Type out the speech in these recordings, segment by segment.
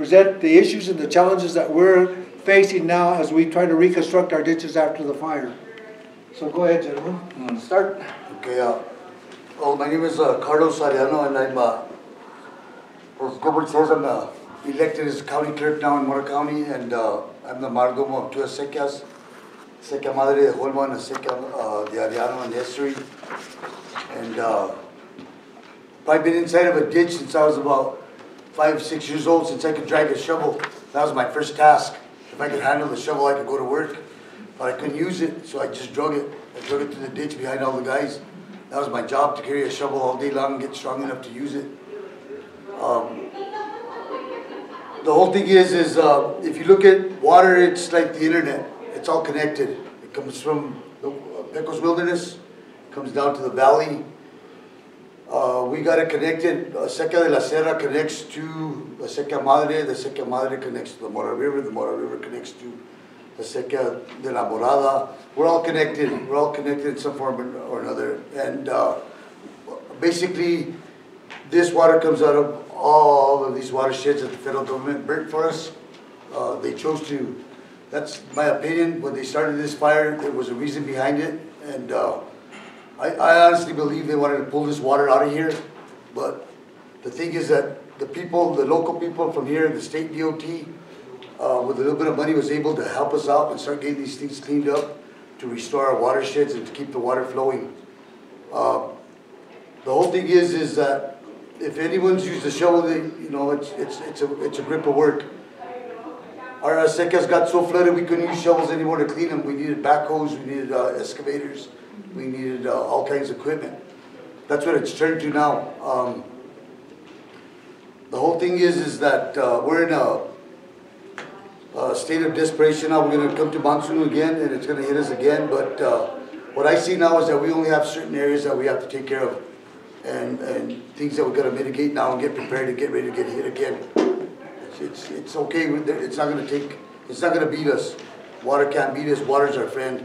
present the issues and the challenges that we're facing now as we try to reconstruct our ditches after the fire. So go ahead, gentlemen. Start. Okay. Well, my name is Carlos Arellano, and I'm, as Gilbert says, I'm elected as county clerk now in Mora County, and I'm the Mayordomo of two Acequias, Acequia Madre de Holman, Acequia de Arellano in history. And I've been inside of a ditch since I was about 5 or 6 years old, since I could drag a shovel. That was my first task. If I could handle the shovel, I could go to work. But I couldn't use it, so I just drug it. I drug it to the ditch behind all the guys. That was my job, to carry a shovel all day long and get strong enough to use it. The whole thing is if you look at water, it's like the internet. It's all connected. It comes from the Pecos Wilderness, comes down to the valley. We got it connected. Seca de la Serra connects to the Acequia Madre. The Acequia Madre connects to the Mora River. The Mora River connects to the Acequia de la Morada. We're all connected. We're all connected in some form or another. And basically, this water comes out of all of these watersheds that the federal government built for us. They chose to. That's my opinion. When they started this fire, there was a reason behind it. And I honestly believe they wanted to pull this water out of here, but the thing is that the people, the local people from here, the state DOT, with a little bit of money, was able to help us out and start getting these things cleaned up to restore our watersheds and to keep the water flowing. The whole thing is that if anyone's used a shovel, they, you know, it's a grip of work. Our acequias got so flooded we couldn't use shovels anymore to clean them. We needed backhoes, we needed excavators. We needed all kinds of equipment. That's what it's turned to now. The whole thing is that we're in a state of desperation now. We're going to come to monsoon again, and it's going to hit us again. But what I see now is that we only have certain areas that we have to take care of, and things that we're going to mitigate now and get prepared to get ready to get hit again. It's okay. It's not going to take. It's not going to beat us. Water can't beat us. Water's our friend.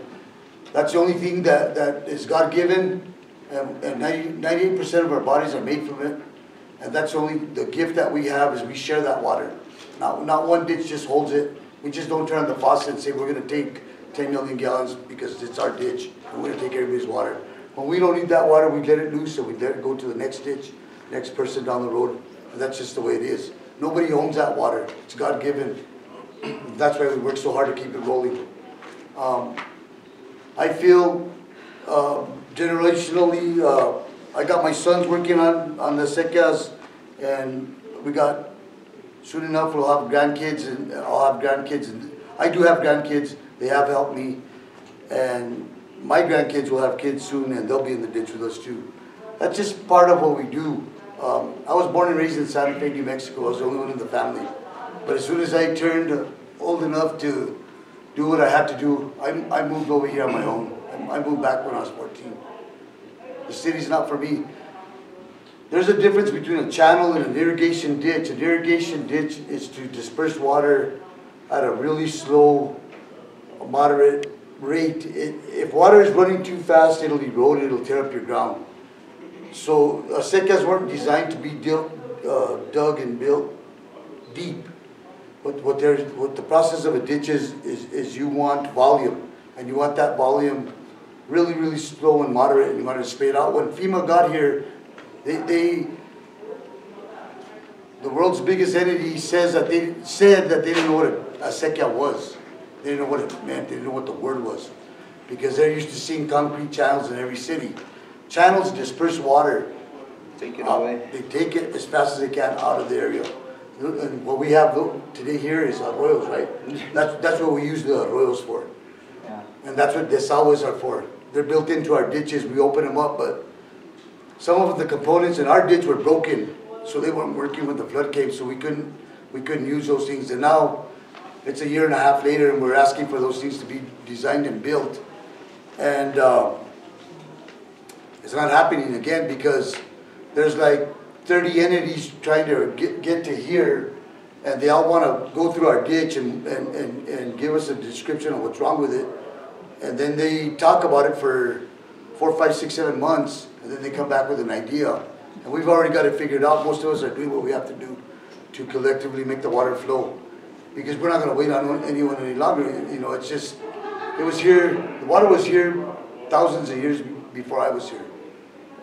That's the only thing that is God-given, and 98% of our bodies are made from it. And that's only the gift that we have, is we share that water. Not one ditch just holds it. We just don't turn on the faucet and say we're going to take 10 million gallons because it's our ditch, and we're going to take everybody's water. When we don't need that water, we let it loose, and we let it go to the next ditch, next person down the road. And that's just the way it is. Nobody owns that water. It's God-given. That's why we work so hard to keep it rolling. I feel generationally, I got my sons working on the acequias, and we got, soon enough we'll have grandkids, and I'll have grandkids, and I do have grandkids. They have helped me, and my grandkids will have kids soon, and they'll be in the ditch with us too. That's just part of what we do. I was born and raised in Santa Fe, New Mexico. I was the only one in the family. But as soon as I turned old enough to do what I had to do, I moved over here on my own. I moved back when I was 14. The city's not for me. There's a difference between a channel and an irrigation ditch. An irrigation ditch is to disperse water at a really slow, moderate rate. If water is running too fast, it'll erode, it'll tear up your ground. So acequias weren't designed to be dug and built deep. But what the process of a ditch is you want volume, and you want that volume really, really slow and moderate, and you want to spray it out. When FEMA got here, the world's biggest entity said that they didn't know what a acequia was. They didn't know what it meant. They didn't know what the word was, because they're used to seeing concrete channels in every city. Channels disperse water. Take it away. They take it as fast as they can out of the area. And what we have today here is arroyos, right? That's what we use the arroyos for. Yeah. And that's what desagües are for. They're built into our ditches. We open them up, but some of the components in our ditch were broken, so they weren't working when the flood came, so we couldn't use those things. And now it's a year and a half later, and we're asking for those things to be designed and built. And it's not happening again, because there's like 30 entities trying to get to here, and they all want to go through our ditch and give us a description of what's wrong with it. And then they talk about it for 4, 5, 6, 7 months, and then they come back with an idea. And we've already got it figured out. Most of us are doing what we have to do to collectively make the water flow, because we're not going to wait on anyone any longer. You know, it's just, it was here, the water was here thousands of years before I was here,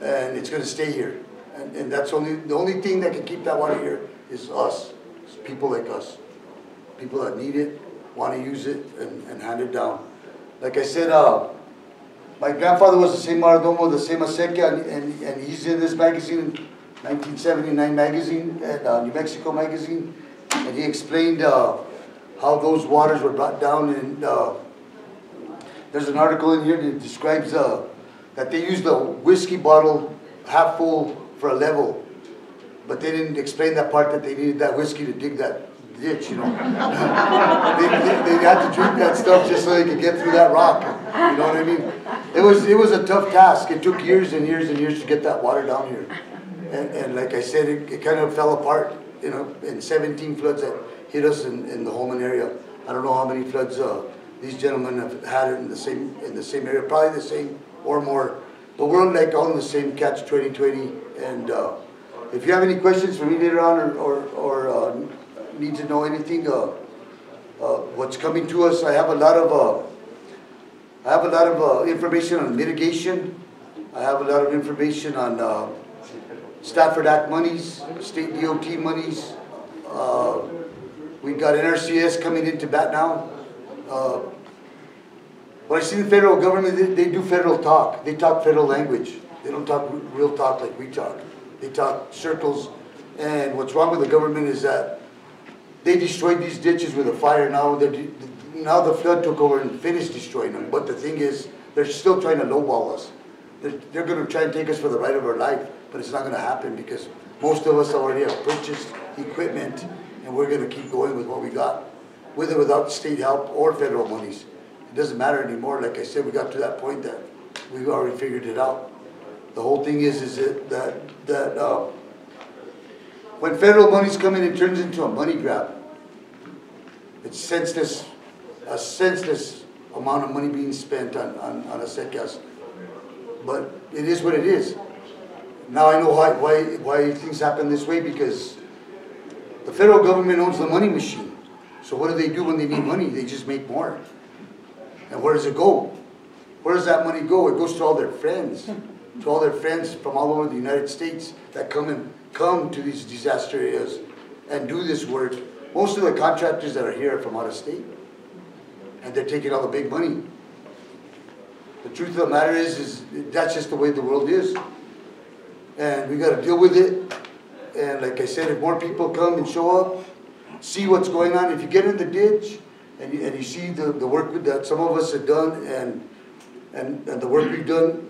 and it's going to stay here. And that's only, the only thing that can keep that water here is us, it's people like us, people that need it, want to use it, and hand it down. Like I said, my grandfather was the same Mayordomo, the same Acequia, and he's in this magazine, 1979 magazine, and New Mexico magazine, and he explained how those waters were brought down, and there's an article in here that describes that they used a whiskey bottle half full for a level, but they didn't explain that part that they needed that whiskey to dig that ditch, you know. they had to drink that stuff just so they could get through that rock, you know what I mean? It was a tough task. It took years and years and years to get that water down here. And like I said, it kind of fell apart, you know, in 17 floods that hit us in the Holman area. I don't know how many floods these gentlemen have had in the same area, probably the same or more. But we're like all in the same catch 2020. And if you have any questions for me later on, or need to know anything, what's coming to us, I have a lot of information on mitigation. I have a lot of information on Stafford Act monies, state DOT monies. We've got NRCS coming into bat now. When I see the federal government, they do federal talk. They talk federal language. They don't talk real talk like we talk. They talk circles. And what's wrong with the government is that they destroyed these ditches with a fire. Now the flood took over and finished destroying them. But the thing is, they're still trying to lowball us. They're going to try and take us for the right of our life, but it's not going to happen because most of us already have purchased equipment, and we're going to keep going with what we got, with or without state help or federal monies. It doesn't matter anymore. Like I said, we got to that point that we've already figured it out. The whole thing is that when federal monies come in, it turns into a money grab. It's senseless, a senseless amount of money being spent on Acequias. But it is what it is. Now I know why things happen this way, because the federal government owns the money machine. So what do they do when they need money? They just make more. And where does it go? Where does that money go? It goes to all their friends. To all their friends from all over the United States that come to these disaster areas and do this work. Most of the contractors that are here are from out of state. And they're taking all the big money. The truth of the matter is that's just the way the world is. And we got to deal with it. And like I said, if more people come and show up, see what's going on. If you get in the ditch and you see the work that some of us have done and the work we've done,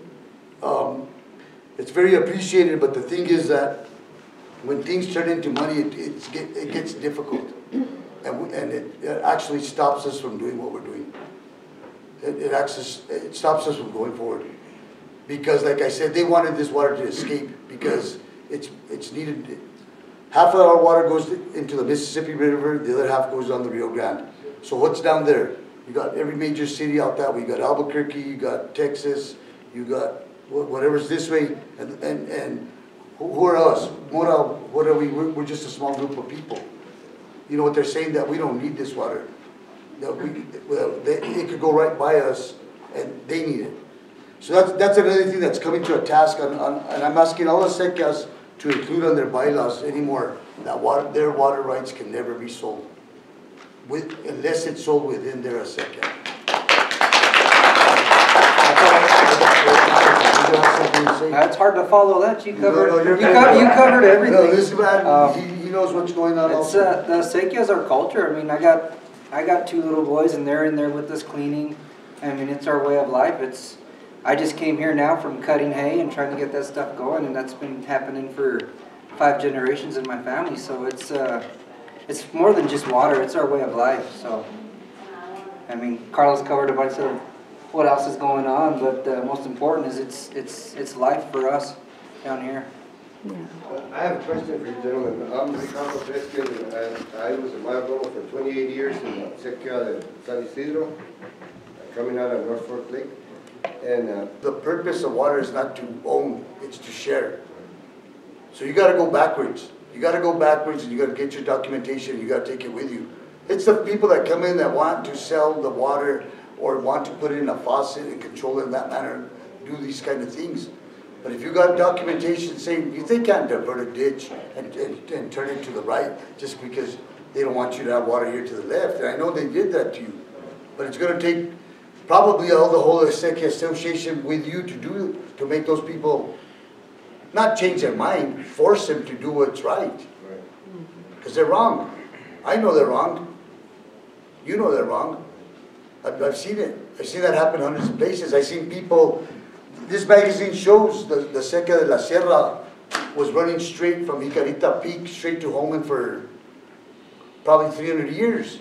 it's very appreciated. But the thing is that when things turn into money, it gets difficult. And it actually stops us from doing what we're doing. It stops us from going forward. Because like I said, they wanted this water to escape because it's needed. Half of our water goes into the Mississippi River, the other half goes on the Rio Grande. So what's down there? You got every major city out that way. You got Albuquerque, you got Texas, you got whatever's this way. And who are us? What are we? We're just a small group of people. You know what they're saying? That we don't need this water. That it could go right by us, and they need it. So that's another thing that's coming to a task, and I'm asking all the Acequias to include on their bylaws anymore that their water rights can never be sold, unless it's sold within their Acequia. That's hard to follow. That you covered. You covered everything. No, this man, he knows what's going on. It's the Acequias are culture. I mean, I got two little boys, and they're in there with us cleaning. I mean, it's our way of life. I just came here now from cutting hay and trying to get that stuff going, and that's been happening for 5 generations in my family. So it's more than just water. It's our way of life. So, I mean, Carlos covered a bunch of what else is going on, but most important is it's life for us down here. Yeah. I have a question for you, gentlemen. I'm Ricardo Pesquen, and I was a Mayordomo for 28 years in the Acequia de San Isidro, coming out of North Fork Lake. And the purpose of water is not to own, it's to share. So you got to go backwards. You got to go backwards and you got to get your documentation. You got to take it with you. It's the people that come in that want to sell the water or want to put it in a faucet and control it in that manner, do these kind of things. But if you got documentation saying they can't divert a ditch and turn it to the right just because they don't want you to have water here to the left. And I know they did that to you, but it's going to take probably all the whole Acequia Association with you to make those people not change their mind, force them to do what's right, because they're wrong. I know they're wrong. You know they're wrong. I've seen it. I've seen that happen hundreds of places. I've seen people. This magazine shows the Seca de la Serra was running straight from Jicarita Peak straight to Holman for probably 300 years.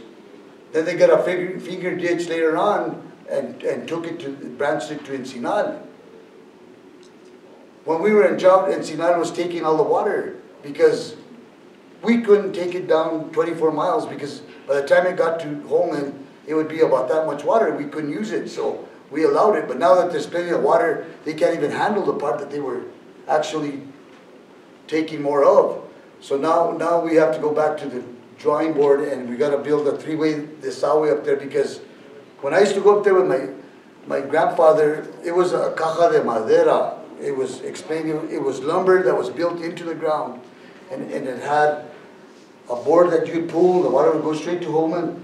Then they got a finger ditch later on and took it to, branched it to Encinal. When we were in job, Encinal was taking all the water because we couldn't take it down 24 miles because by the time it got to Holman, it would be about that much water. We couldn't use it, so we allowed it. But now that there's plenty of water, they can't even handle the part that they were actually taking more of. So now we have to go back to the drawing board and we got to build a three-way, the sawway up there, because when I used to go up there with my grandfather, it was a caja de madera. It was explaining, it was lumber that was built into the ground. And it had a board that you'd pull, the water would go straight to Holman.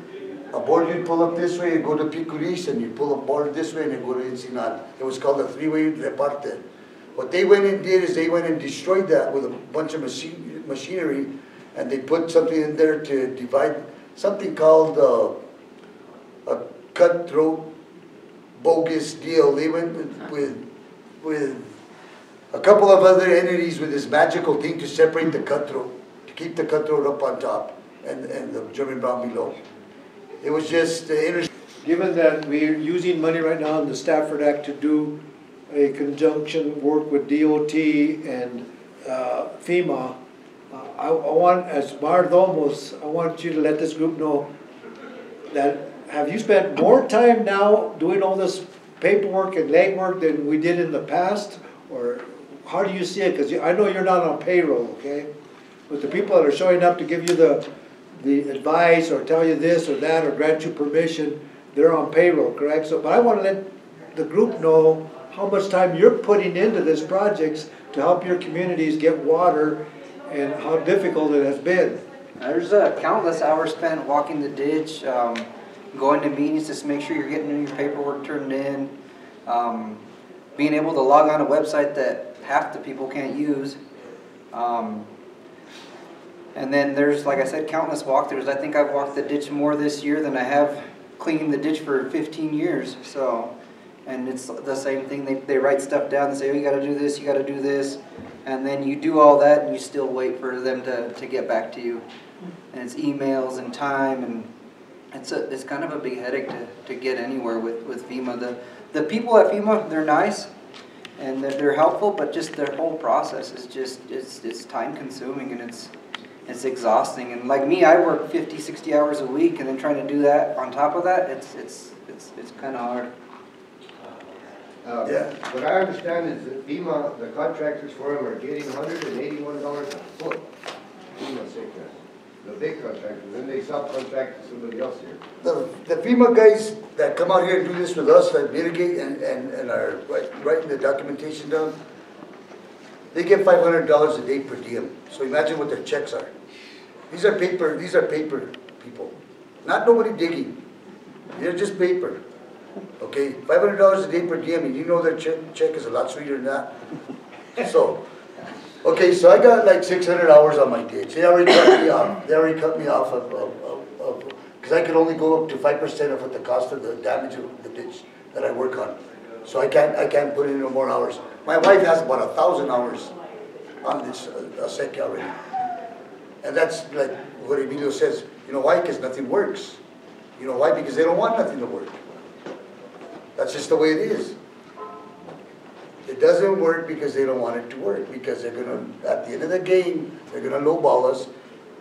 A board you'd pull up this way, you'd go to Picuris, and you'd pull a board this way, and you'd go to Encinal. It was called a three-way reparte. What they went and did is they went and destroyed that with a bunch of machinery, and they put something in there to divide, something called a cutthroat, bogus deal. They went with a couple of other entities with this magical thing to separate the cutthroat, to keep the cutthroat up on top and the German brown below. It was just interesting. Given that we're using money right now in the Stafford Act to do a conjunction work with DOT and FEMA, I want, as Mayordomos, I want you to let this group know that have you spent more time now doing all this paperwork and legwork than we did in the past? Or how do you see it? Because I know you're not on payroll, okay? But the people that are showing up to give you the advice or tell you this or that or grant you permission, they're on payroll, correct? So, but I want to let the group know how much time you're putting into these projects to help your communities get water and how difficult it has been. There's countless hours spent walking the ditch, going to meetings just to make sure you're getting your paperwork turned in, being able to log on a website that half the people can't use. And then there's, like I said, countless walkthroughs. I think I've walked the ditch more this year than I have cleaned the ditch for 15 years. So, and it's the same thing. They write stuff down and say, oh, you got to do this, you got to do this. And then you do all that and you still wait for them to get back to you. And it's emails and time, and it's kind of a big headache to get anywhere with FEMA. The people at FEMA, they're nice. And they're helpful, but just their whole process is just, it's time consuming and it's exhausting. And like me, I work 50, 60 hours a week, and then trying to do that on top of that, it's kind of hard. Yeah. What I understand is that FEMA, the contractors for them, are getting $181 a foot. FEMA sickness. The big contractors, then they subcontract to somebody else here. The FEMA guys that come out here and do this with us, that mitigate and are writing the documentation down, they get $500 a day per diem. So imagine what their checks are. These are paper people. Not nobody digging. They're just paper. Okay, $500 a day per diem, and you know their check is a lot sweeter than that. So, okay, so I got like 600 hours on my ditch. They already cut me off. They already cut me off of because I could only go up to 5% of what the cost of the damage of the ditch that I work on. So I can't put in no more hours. My wife has about 1,000 hours on this Acequia already. And that's like what Emilio says, you know why? Because nothing works. You know why? Because they don't want nothing to work. That's just the way it is. It doesn't work because they don't want it to work, because they're going to, at the end of the game, they're going to lowball us.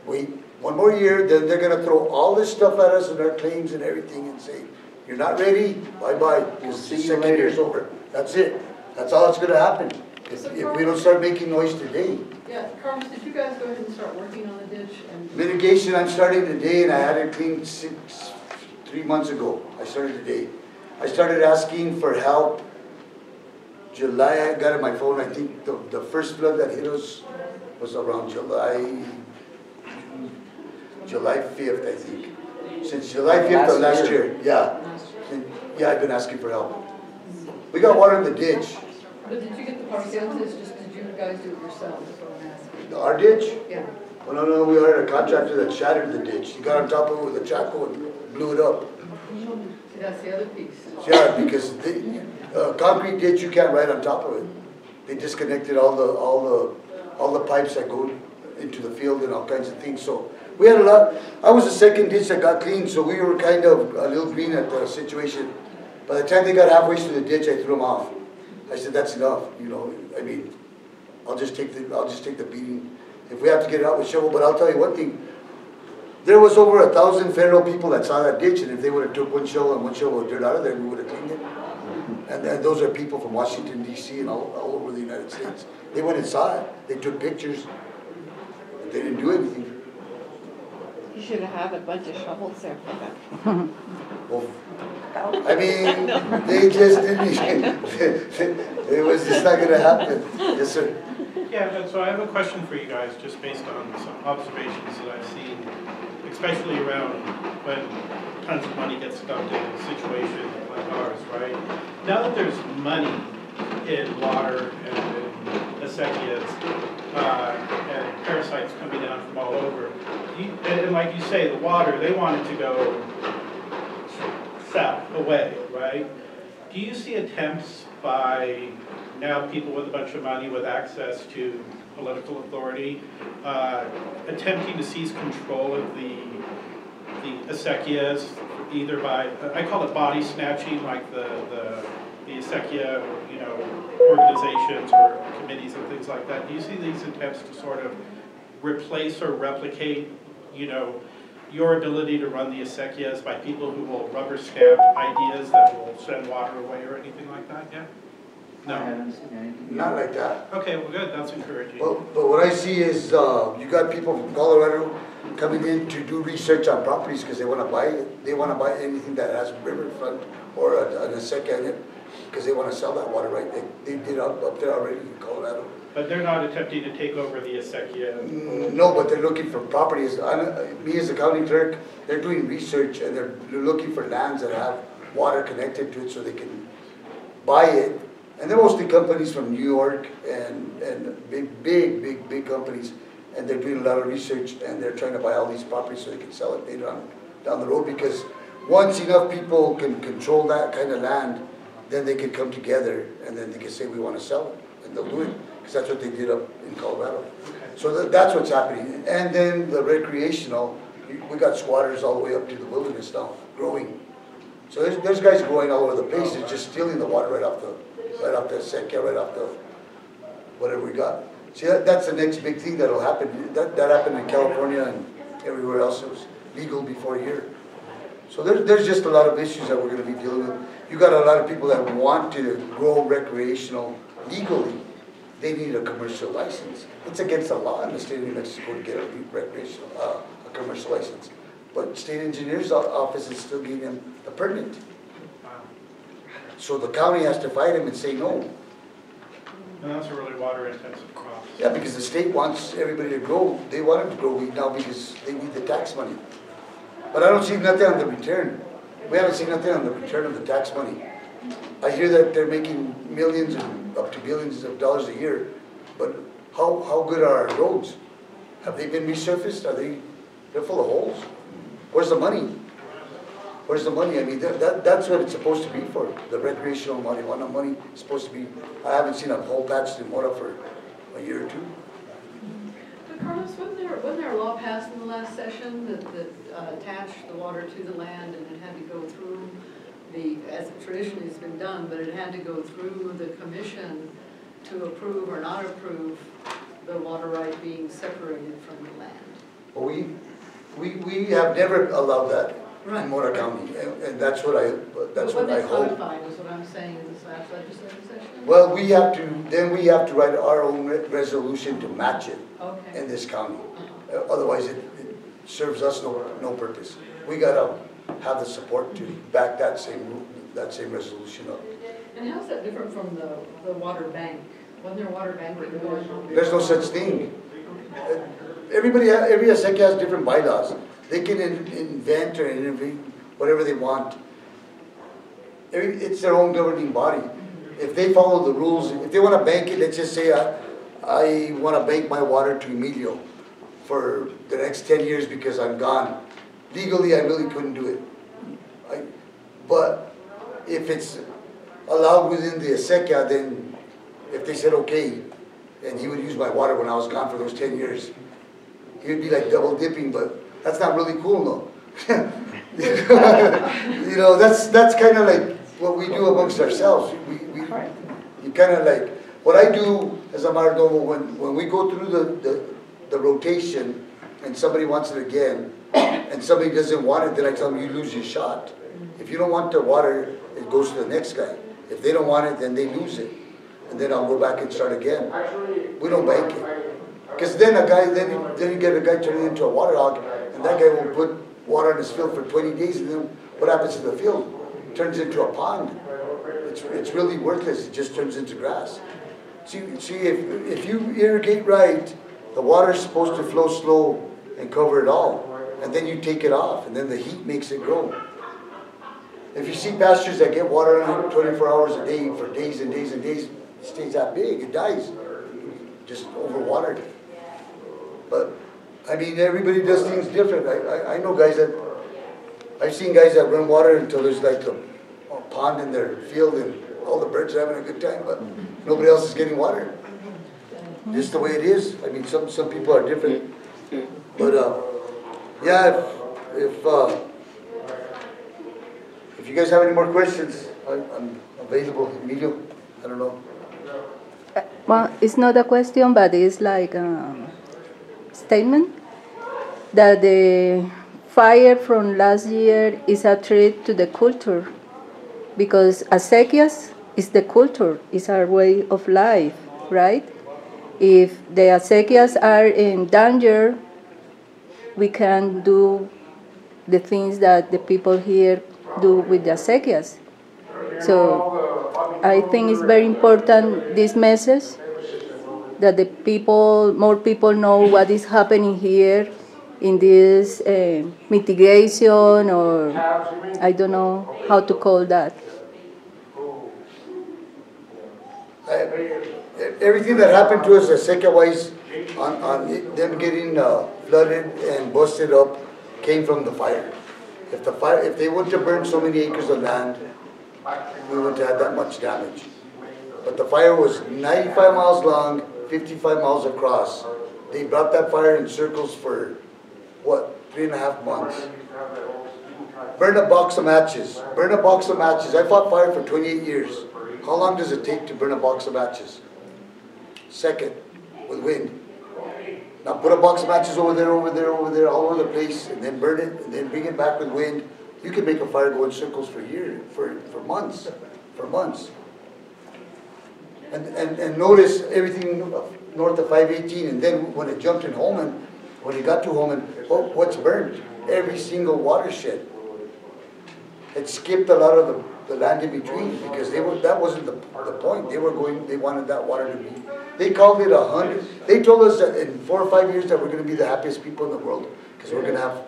Wait one more year, then they're going to throw all this stuff at us and our claims and everything and say, you're not ready, bye-bye, because the second year's over. That's it. That's all that's going to happen if we don't start making noise today. Yeah, Carlos, did you guys go ahead and start working on the ditch? And mitigation, I'm starting today, and I had it cleaned 3 months ago. I started today. I started asking for help. July, I got on my phone, I think the first flood that hit us was around July 5th, I think. Since July 5th of last year, yeah. Yeah, I've been asking for help. We got water in the ditch. But did you get the parciales? Just did you guys do it yourselves? Our ditch? Yeah. Well, no, we hired a contractor that shattered the ditch. He got on top of it with a chaco and blew it up. See, that's the other piece. Yeah, because the concrete ditch you can't ride on top of it. They disconnected all the pipes that go into the field and all kinds of things. So we had a lot. I was the second ditch that got cleaned, so we were kind of a little green at the situation. By the time they got halfway through the ditch, I threw them off. I said, "That's enough, you know. I mean, I'll just take the beating if we have to get it out with shovel." But I'll tell you one thing: there was over 1,000 federal people that saw that ditch, and if they would have took one shovel and one shovel of dirt out of there, we would have cleaned it. And those are people from Washington D.C. and all over the United States. They went and saw it. They took pictures. But they didn't do anything. You should have a bunch of shovels there for them. Well, I mean, they just didn't. It was just not going to happen. Yes, sir. Yeah, so I have a question for you guys, just based on some observations that I've seen, especially around when tons of money gets dumped in a situation like ours, right? Now that there's money in water and in acequias, and parasites coming down from all over. And like you say, the water, they wanted to go south, away, right? Do you see attempts by now people with a bunch of money with access to political authority attempting to seize control of the acequias, either by, I call it body snatching, like the acequia, you know, organizations or committees and things like that. Do you see these attempts to sort of replace or replicate, you know, your ability to run the acequias by people who will rubber stamp ideas that will send water away or anything like that? Yeah. No. Not like that. Okay. Well, good. That's encouraging. Well, but what I see is you got people from Colorado coming in to do research on properties because they want to buy it. They want to buy anything that has riverfront or an acequia in it, because they want to sell that water, right? They did up there already in Colorado. But they're not attempting to take over the acequia? No, but they're looking for properties. Me as a county clerk, they're doing research and they're looking for lands that have water connected to it so they can buy it. And they're mostly companies from New York and big companies. And they're doing a lot of research and they're trying to buy all these properties so they can sell it later on down the road, because once enough people can control that kind of land, then they could come together and then they could say we want to sell it, and they'll do it, because that's what they did up in Colorado. So that's what's happening. And then the recreational, we got squatters all the way up to the wilderness now, growing. So there's guys growing all over the place, they're just stealing the water right off the acequia, right off the whatever we got. See, that's the next big thing that'll happen. That happened in California and everywhere else. It was legal before here. So there's just a lot of issues that we're going to be dealing with. You got a lot of people that want to grow recreational legally. They need a commercial license. It's against the law in the state of New Mexico to get a commercial license. But state engineer's office is still giving them a permit. So the county has to fight them and say no. And that's a really water-intensive crop. Yeah, because the state wants everybody to grow. They want them to grow weed now because they need the tax money. But I don't see nothing on the return. We haven't seen nothing on the return of the tax money. I hear that they're making millions and up to billions of dollars a year, but how good are our roads? Have they been resurfaced? They're full of holes. Where's the money? Where's the money? I mean, that's what it's supposed to be for. The recreational marijuana money is supposed to be. I haven't seen a whole patch in Mora for a year or two. Carlos, wasn't there a law passed in the last session that attached the water to the land and it had to go through as it traditionally has been done, but it had to go through the commission to approve or not approve the water right being separated from the land? Well, we have never allowed that. Right. In Mora County, and that's what I hope. Is what I'm saying in this last legislative session. Well, we have to write our own resolution to match it in this county. Otherwise, it serves us no purpose. We gotta have the support to back that same resolution up. And how's that different from the water bank? Wasn't there a water bank that was on? There's no such thing. Every Acequia has different bylaws. They can invent or intervene whatever they want. It's their own governing body. If they follow the rules, if they want to bank it, let's just say I want to bank my water to Emilio for the next 10 years because I'm gone. Legally, I really couldn't do it. But if it's allowed within the Acequia, then if they said okay, and he would use my water when I was gone for those 10 years, he would be like double dipping, but that's not really cool, no. You know, that's kind of like what we do amongst ourselves. You kind of like, what I do as a Mardomo, when we go through the rotation and somebody wants it again, and somebody doesn't want it, then I tell them, you lose your shot. If you don't want the water, it goes to the next guy. If they don't want it, then they lose it. And then I'll go back and start again. We don't bank it. Because then you get a guy turning into a water hog, and that guy will put water in his field for 20 days, and then what happens to the field? It turns into a pond. It's really worthless. It just turns into grass. See, if you irrigate right, the water's supposed to flow slow and cover it all, and then you take it off, and then the heat makes it grow. If you see pastures that get water on 24 hours a day for days and days and days, it stays that big. It dies. Just overwatered it. But, I mean, everybody does things different. I know guys that, I've seen guys that run water until there's like a pond in their field and all the birds are having a good time, but nobody else is getting water. Just the way it is. I mean, some people are different. But, yeah, if you guys have any more questions, I'm available. Emilio, I don't know. Well, it's not a question, but it's like... statement that the fire from last year is a threat to the culture because acequias is the culture, it's our way of life, right? If the acequias are in danger, we can do the things that the people here do with the acequias. So I think it's very important, this message, that the people, more people know what is happening here in this mitigation, or I don't know how to call that. Everything that happened to us Acequia-wise on them getting flooded and busted up came from the fire. If they wouldn't have burned so many acres of land, we wouldn't have had that much damage. But the fire was 95 miles long, 55 miles across. They brought that fire in circles for, what, 3.5 months. Burn a box of matches. Burn a box of matches. I fought fire for 28 years. How long does it take to burn a box of matches? Second, with wind. Now put a box of matches over there, over there, over there, all over the place, and then burn it, and then bring it back with wind. You can make a fire go in circles for years, for months. And notice everything north of 518, and then when it jumped in Holman, when it got to Holman, what's burned? Every single watershed. It skipped a lot of the land in between because that wasn't the point. They wanted that water to be. They called it 100. They told us that in 4 or 5 years that we're going to be the happiest people in the world because we're going to have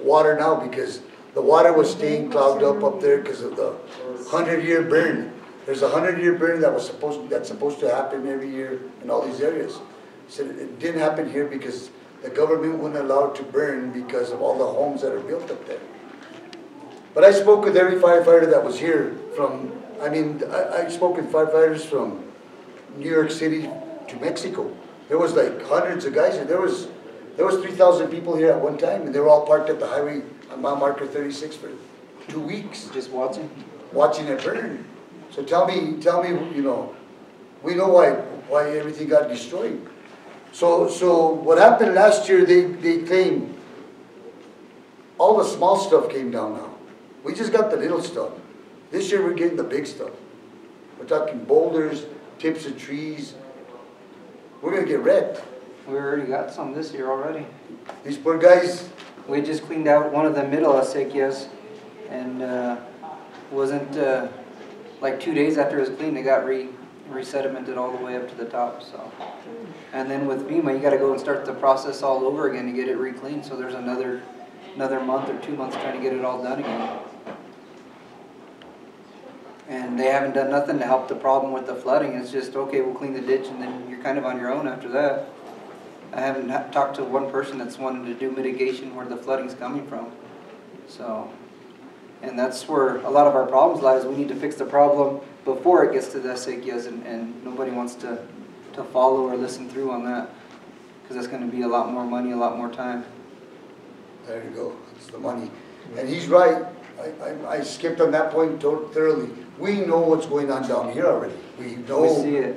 water now because the water was staying clogged up there because of the 100-year burn. There's a 100-year burn that's supposed to happen every year in all these areas. So it didn't happen here because the government wouldn't allow it to burn because of all the homes that are built up there. But I spoke with every firefighter that was here from, I mean, I spoke with firefighters from New York City to Mexico. There was like hundreds of guys here. There was 3,000 people here at one time, and they were all parked at the highway on mile marker 36 for 2 weeks. Just watching it burn. So tell me, you know, we know why everything got destroyed. So what happened last year, they claimed all the small stuff came down now. We just got the little stuff. This year we're getting the big stuff. We're talking boulders, tips of trees. We're gonna get wrecked. We already got some this year already. These poor guys. We just cleaned out one of the middle acequias, and wasn't like 2 days after it was cleaned, it got resedimented all the way up to the top. So, and then with FEMA, you got to go and start the process all over again to get it recleaned. So there's another month or 2 months trying to get it all done again. And they haven't done nothing to help the problem with the flooding. It's just, okay, we'll clean the ditch, and then you're kind of on your own after that. I haven't talked to one person that's wanted to do mitigation where the flooding's coming from. So, and that's where a lot of our problems lie, is we need to fix the problem before it gets to the acequias, and nobody wants to follow or listen through on that, because that's going to be a lot more money, a lot more time. There you go, it's the money. And he's right, I skipped on that point thoroughly. We know what's going on down here already. We know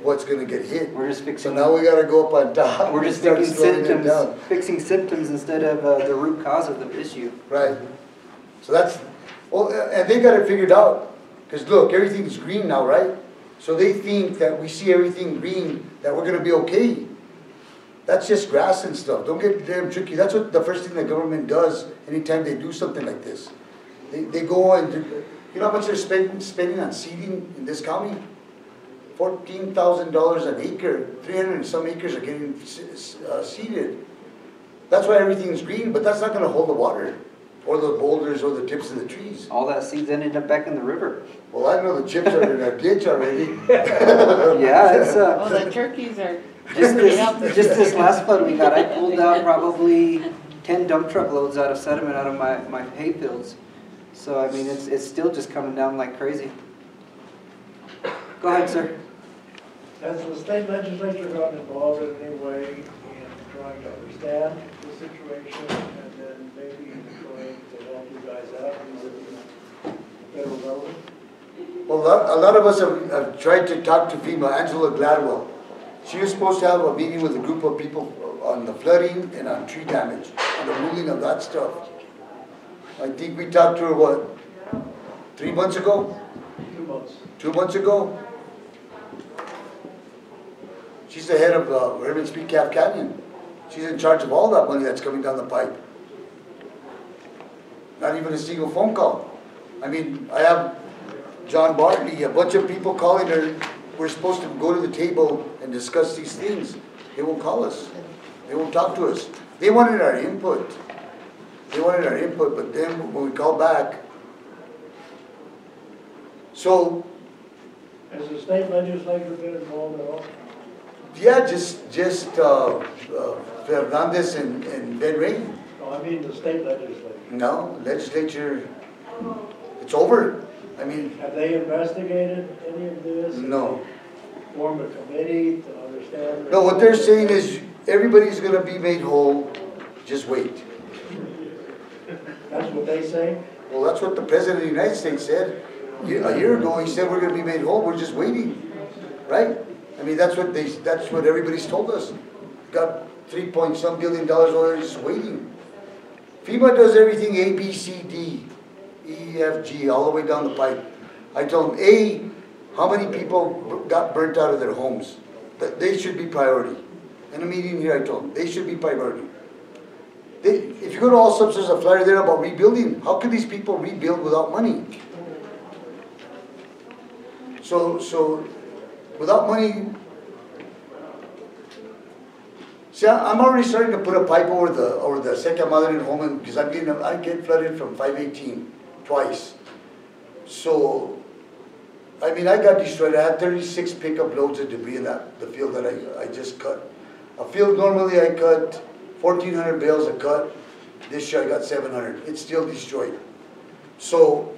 what's going to get hit. We're just fixing. So now we got to go up on top. We're just fixing symptoms. Fixing symptoms instead of the root cause of the issue. Right. So that's, well, and they got it figured out. Because look, everything's green now, right? So they think that we see everything green, that we're going to be okay. That's just grass and stuff. Don't get damn tricky. That's what the first thing the government does anytime they do something like this. They go and, you know how much they're spending on seeding in this county? $14,000 an acre. 300 and some acres are getting seeded. That's why everything's green, but that's not going to hold the water, or the boulders, or the tips of the trees. All that seeds ended up back in the river. Well, I know the chips are in our ditch already. Yeah, it's... well, the turkeys are... Just this last flood we got, I pulled out probably 10 dump truck loads out of sediment out of my hay fields. So, I mean, it's still just coming down like crazy. Go ahead, sir. Has the state legislature gotten involved in any way in trying to understand the situation and then maybe trying to help you guys out vis-a-vis the federal government? Well, a lot of us have tried to talk to FEMA. Angela Gladwell. She was supposed to have a meeting with a group of people on the flooding and on tree damage, on the ruling of that stuff. I think we talked to her, what, 3 months ago? 2 months. 2 months ago? She's the head of Hermit's Peak/Calf Canyon. She's in charge of all that money that's coming down the pipe. Not even a single phone call. I mean, I have John Bartley, a bunch of people calling her. We're supposed to go to the table and discuss these things. They won't call us. They won't talk to us. They wanted our input. They wanted our input, but then when we call back, so... Has the state legislature been involved at all? Yeah, just Fernandez and Ben Reagan. No, I mean the state legislature. No, legislature, it's over. I mean... Have they investigated any of this? No. Form a committee to understand... No, what they're saying is everybody's going to be made whole, just wait. That's what they say? Well, that's what the President of the United States said. A year ago, he said, we're going to be made whole, we're just waiting. Right? I mean, that's what everybody's told us. Got $3-point-some billion already just waiting. FEMA does everything A, B, C, D, E, F, G, all the way down the pipe. I told them, A, how many people got burnt out of their homes? That they should be priority. In a meeting here, I told them, they should be priority. If you go to all subsidies, a flyer there about rebuilding. How could these people rebuild without money? So without money... See, I'm already starting to put a pipe over the Acequia Madre de Holman, because I get flooded from 518 twice. So, I mean, I got destroyed. I had 36 pickup loads of debris in the field that I just cut. A field normally I cut 1,400 bales a cut. This year I got 700. It's still destroyed. So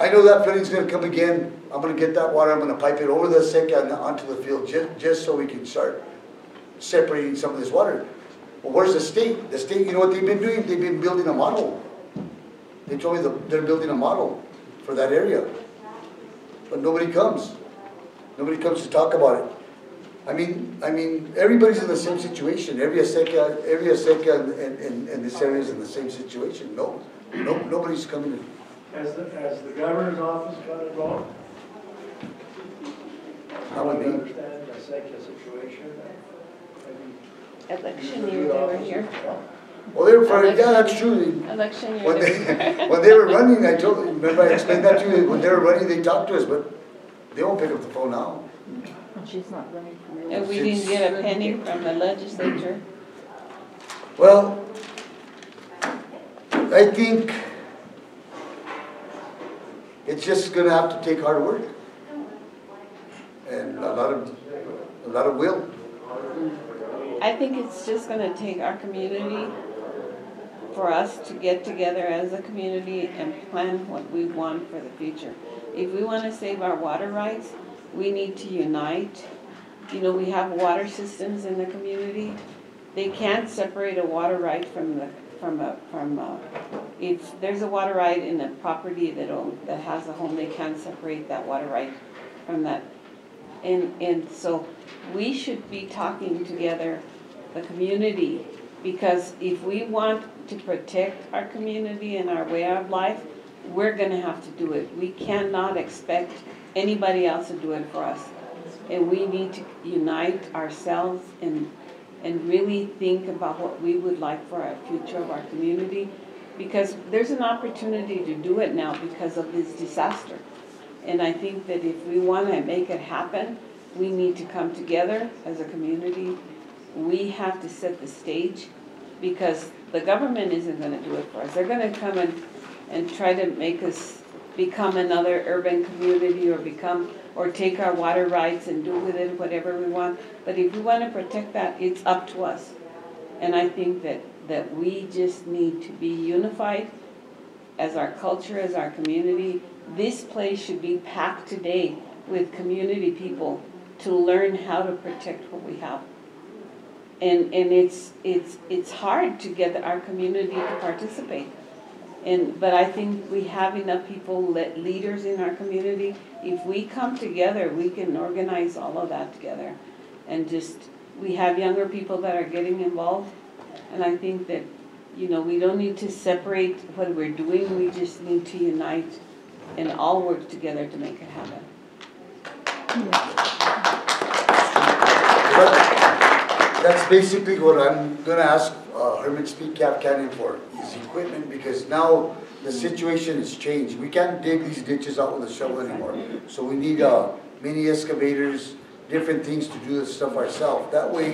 I know that flooding's going to come again. I'm going to get that water. I'm going to pipe it over the acequia and onto the field just so we can start separating some of this water. Well, where's the state? The state, you know what they've been doing? They've been building a model. They told me they're building a model for that area. But nobody comes. Nobody comes to talk about it. I mean, everybody's in the same situation. Every Acequia in this area is in the same situation. Nobody's coming in. Has the governor's office got involved? I don't understand the Acequia situation. Election year, they were here. Well, they were probably, yeah, that's true. Election year. When they were running, I told you, remember I explained that to you, when they were running, they talked to us, but they won't pick up the phone now. She's not running. And we didn't get a penny from the legislature. Well, I think it's just going to have to take hard work and a lot of will. I think it's just going to take our community, for us to get together as a community and plan what we want for the future. If we want to save our water rights, we need to unite. You know, we have water systems in the community. They can't separate a water right from a. If there's a water right in a property that has a home, they can't separate that water right from that. And so we should be talking together, the community, because if we want to protect our community and our way of life, we're going to have to do it. We cannot expect anybody else to do it for us. And we need to unite ourselves and really think about what we would like for our future of our community, because there's an opportunity to do it now because of this disaster. And I think that if we want to make it happen, we need to come together as a community. We have to set the stage, because the government isn't going to do it for us. They're going to come and try to make us become another urban community or take our water rights and do with it whatever we want. But if we want to protect that, it's up to us. And I think that we just need to be unified as our culture, as our community. This place should be packed today with community people to learn how to protect what we have. And it's hard to get our community to participate. But I think we have enough people, leaders in our community. If we come together, we can organize all of that together. And we have younger people that are getting involved. And I think that, you know, we don't need to separate what we're doing. We just need to unite and all work together to make it happen. But that's basically what I'm going to ask Hermit's Peak/Calf Canyon for, is equipment, because now the situation has changed. We can't dig these ditches out with a shovel anymore. So we need mini excavators, different things to do this stuff ourselves. That way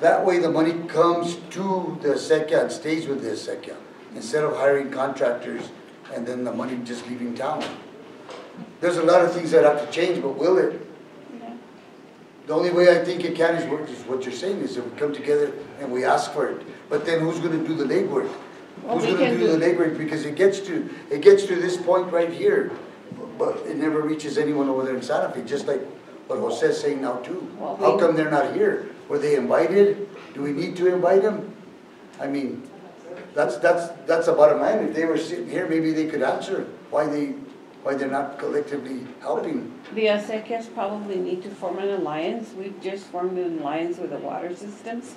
the money comes to the Acequia and stays with the Acequia, instead of hiring contractors and then the money just leaving town. There's a lot of things that have to change, but will it? Yeah. The only way I think it can is what you're saying, is if we come together and we ask for it. But then who's going to do the legwork? Well, who's going to do the legwork? Because it gets to this point right here, but it never reaches anyone over there in Santa Fe, just like what Jose's saying now too. Well, how come they're not here? Were they invited? Do we need to invite them? I mean, that's the bottom line. If they were sitting here, maybe they could answer why they're not collectively helping. The Acequias probably need to form an alliance. We've just formed an alliance with the water systems,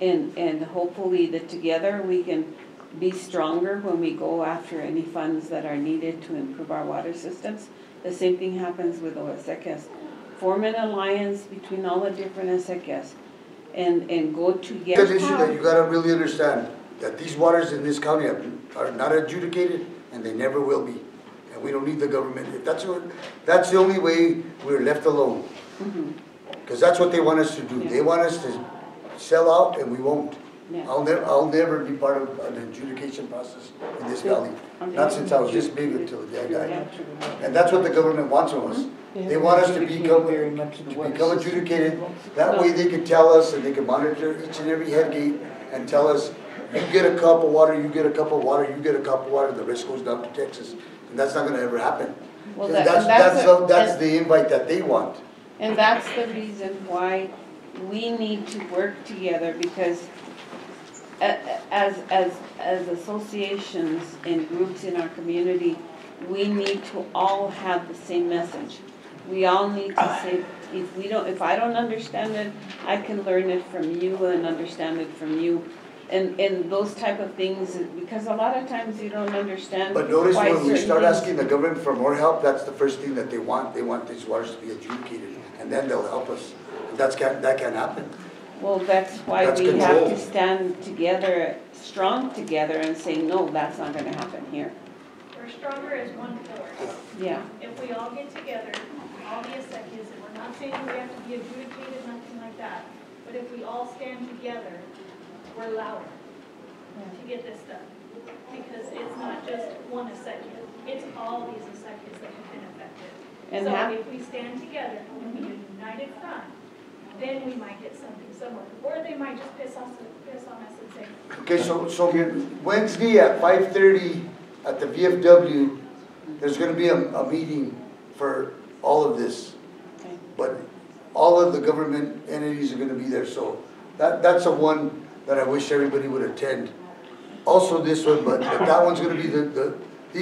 and hopefully that together we can be stronger when we go after any funds that are needed to improve our water systems. The same thing happens with the Acequias. Form an alliance between all the different Acequias and go together. That's an issue that you got to really understand, that these waters in this county are not adjudicated, and they never will be. And we don't need the government. That's the only way we're left alone. Because that's what they want us to do. Yeah. They want us to sell out, and we won't. Yeah. I'll never be part of an adjudication process in this valley. Not since I was this big until the guy died. And that's what the government wants from us. They want us to become adjudicated. That way they can tell us, and they can monitor each and every head gate and tell us, you get a cup of water, you get a cup of water, you get a cup of water, the risk goes down to Texas. And that's not going to ever happen. Well, that's the invite that they want. And that's the reason why we need to work together, because as associations and groups in our community, we need to all have the same message. We all need to say, if we don't, if I don't understand it, I can learn it from you and understand it from you. And those type of things, because a lot of times you don't understand. But notice when we start asking the government for more help, that's the first thing that they want. They want these waters to be adjudicated, and then they'll help us. That can happen. Well, that's why we have to stand together, strong together, and say, no, that's not going to happen here. We're stronger as one force. Yeah. If we all get together, all the Acequias, and we're not saying we have to be adjudicated, nothing like that, but if we all stand together, we're louder to get this done. Because it's not just one Acequia, it's all these Acequias that have been affected. And so if we stand together and we united front, then we might get something somewhere. Or they might just piss on us and say... Okay, so Wednesday at 5:30 at the VFW, there's going to be a meeting for all of this. Okay. But all of the government entities are going to be there. So that's the one that I wish everybody would attend. Also this one, but that one's going to be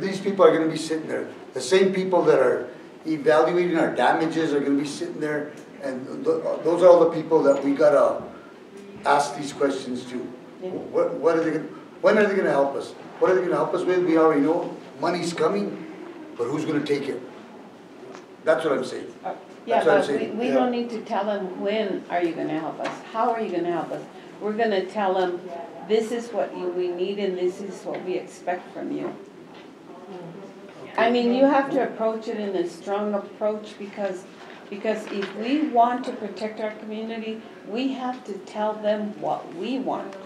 these people are going to be sitting there. The same people that are evaluating our damages are going to be sitting there. And those are all the people that we gotta ask these questions to. Yeah. What are they? When are they gonna help us? What are they gonna help us with? We already know money's coming, but who's gonna take it? That's what I'm saying. Yeah, but we don't need to tell them when are you gonna help us? How are you gonna help us? We're gonna tell them this is what we need and this is what we expect from you. I mean, you have to approach it in a strong approach because if we want to protect our community, we have to tell them what we want,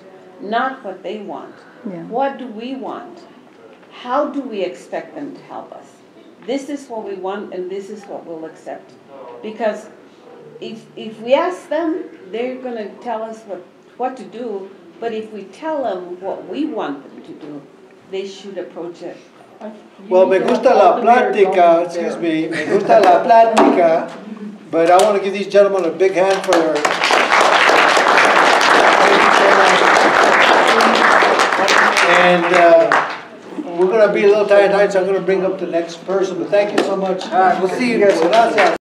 not what they want. Yeah. What do we want? How do we expect them to help us? This is what we want and this is what we'll accept. Because if we ask them, they're going to tell us what to do, but if we tell them what we want them to do, they should approach it. Well, me gusta la plática, excuse me, me gusta la plática, but I want to give these gentlemen a big hand for their... And we're going to be a little tired tonight, so I'm going to bring up the next person, but thank you so much. All right, we'll see you guys. Gracias.